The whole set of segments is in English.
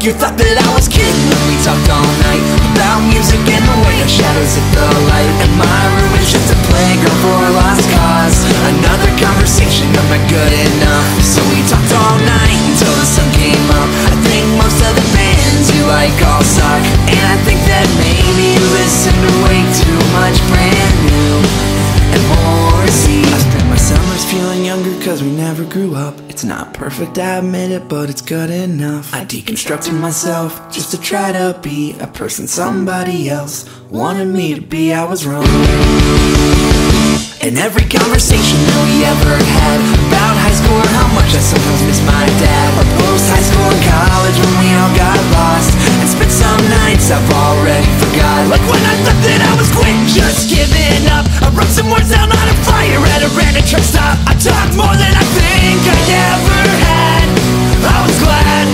You thought that I was kidding when we talked all night about music and the way our shadows hit the light. And my room is just a playground for a lost cause, another conversation, I'm not good enough. So we talked all night until the sun came up. I think most of the bands you like all suck, and I think that maybe you listen to way too much brand new and more see. I spent my summers feeling younger cause we never grew up. It's not perfect, I admit it, but it's good enough. I deconstructed myself just to try to be a person somebody else wanted me to be. I was wrong. And every conversation that we ever had about high school and how much I sometimes miss my dad, or post-high school and college when we all got lost and spent some nights I've already forgot. Like when I thought that I was quitting, just giving up. I wrote some words down on a flyer at a random truck stop. I talked more than I think I ever had. I was glad.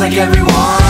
Like everyone